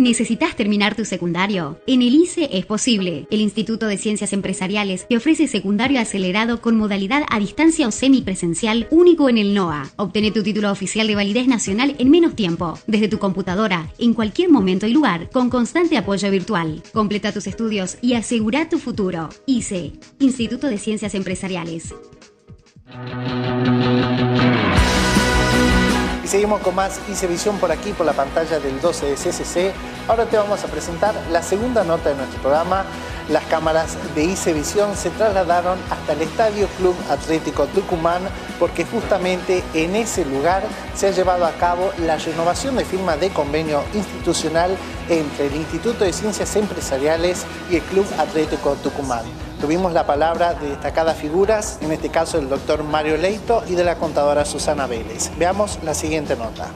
¿Necesitas terminar tu secundario? En el ICE es posible. El Instituto de Ciencias Empresariales te ofrece secundario acelerado con modalidad a distancia o semipresencial único en el NOA. Obtené tu título oficial de validez nacional en menos tiempo, desde tu computadora, en cualquier momento y lugar, con constante apoyo virtual. Completa tus estudios y asegura tu futuro. ICE, Instituto de Ciencias Empresariales. Seguimos con más ICEvisión por aquí, por la pantalla del 12 de CCC. Ahora te vamos a presentar la segunda nota de nuestro programa. Las cámaras de ICEvisión se trasladaron hasta el Estadio Club Atlético Tucumán porque justamente en ese lugar se ha llevado a cabo la renovación de firma de convenio institucional entre el Instituto de Ciencias Empresariales y el Club Atlético Tucumán. Tuvimos la palabra de destacadas figuras, en este caso del doctor Mario Leito y de la contadora Susana Vélez. Veamos la siguiente nota.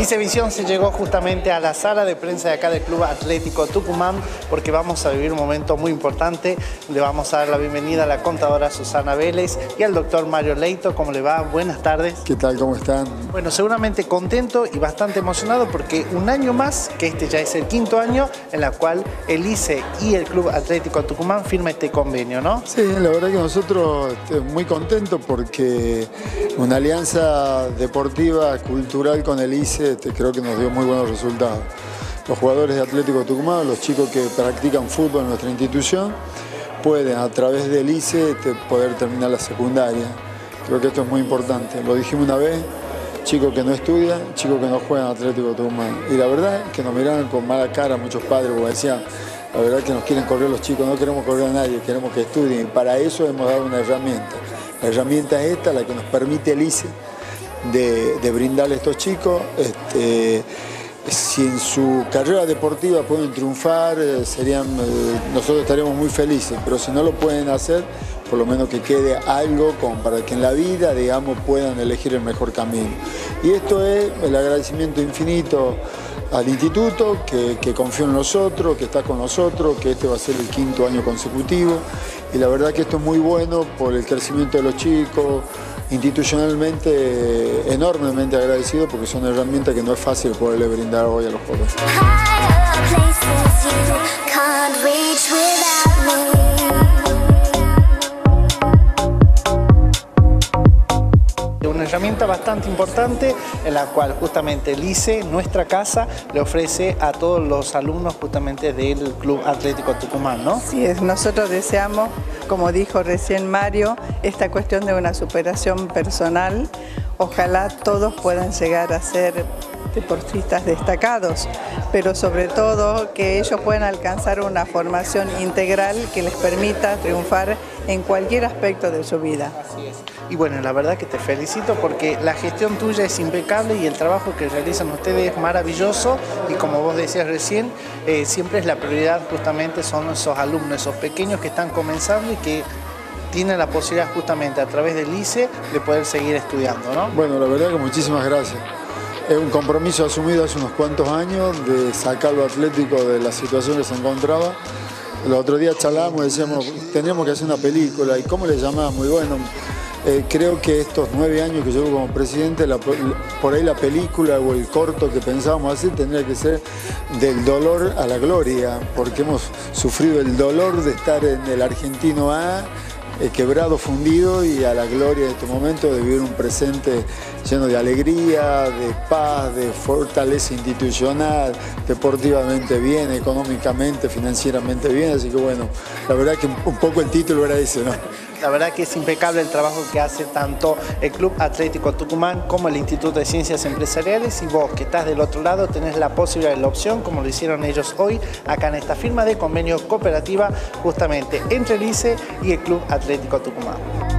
ICEvisión se llegó justamente a la sala de prensa de acá del Club Atlético Tucumán porque vamos a vivir un momento muy importante. Le vamos a dar la bienvenida a la contadora Susana Vélez y al doctor Mario Leito. ¿Cómo le va? Buenas tardes. ¿Qué tal? ¿Cómo están? Bueno, seguramente contento y bastante emocionado porque un año más, que este ya es el quinto año, en la cual el ICE y el Club Atlético Tucumán firman este convenio, ¿no? Sí, la verdad que nosotros muy contentos porque una alianza deportiva, cultural con el ICE creo que nos dio muy buenos resultados. Los jugadores de Atlético Tucumán, los chicos que practican fútbol en nuestra institución, pueden a través del ICE poder terminar la secundaria. Creo que esto es muy importante. Lo dijimos una vez, chicos que no estudian, chicos que no juegan Atlético Tucumán. Y la verdad es que nos miraron con mala cara muchos padres, porque decían, la verdad es que nos quieren correr los chicos, no queremos correr a nadie, queremos que estudien. Y para eso hemos dado una herramienta. La herramienta es esta, la que nos permite el ICE de brindarle a estos chicos. Si en su carrera deportiva pueden triunfar, nosotros estaremos muy felices, pero si no lo pueden hacer, por lo menos que quede algo para que en la vida, digamos, puedan elegir el mejor camino. Y esto es el agradecimiento infinito al instituto, que confió en nosotros, que está con nosotros, que este va a ser el quinto año consecutivo, y la verdad que esto es muy bueno por el crecimiento de los chicos. Institucionalmente, enormemente agradecido porque son herramientas que no es fácil poderle brindar hoy a los jóvenes. Una herramienta bastante importante en la cual justamente el ICE, nuestra casa, le ofrece a todos los alumnos justamente del Club Atlético Tucumán, ¿no? Sí, nosotros deseamos, como dijo recién Mario, esta cuestión de una superación personal. Ojalá todos puedan llegar a ser deportistas destacados, pero sobre todo que ellos puedan alcanzar una formación integral que les permita triunfar en cualquier aspecto de su vida. Así es. Y bueno, la verdad que te felicito porque la gestión tuya es impecable y el trabajo que realizan ustedes es maravilloso y, como vos decías recién, siempre es la prioridad, justamente son esos alumnos, esos pequeños que están comenzando y que tienen la posibilidad justamente a través del ICE de poder seguir estudiando, ¿no? Bueno, la verdad que muchísimas gracias. Es un compromiso asumido hace unos cuantos años de sacar lo atlético de la situación que se encontraba. El otro día charlábamos y decíamos, tendríamos que hacer una película, ¿y cómo le llamábamos? Y bueno, creo que estos 9 años que llevo como presidente, por ahí la película o el corto que pensábamos hacer tendría que ser del dolor a la gloria, porque hemos sufrido el dolor de estar en el Argentino A, quebrado, fundido, y a la gloria de este momento de vivir un presente lleno de alegría, de paz, de fortaleza institucional, deportivamente bien, económicamente, financieramente bien. Así que bueno, la verdad que un poco el título era ese, ¿no? La verdad que es impecable el trabajo que hace tanto el Club Atlético Tucumán como el Instituto de Ciencias Empresariales, y vos, que estás del otro lado, tenés la posibilidad y la opción, como lo hicieron ellos hoy, acá en esta firma de convenio cooperativa justamente entre el ICE y el Club Atlético Tucumán.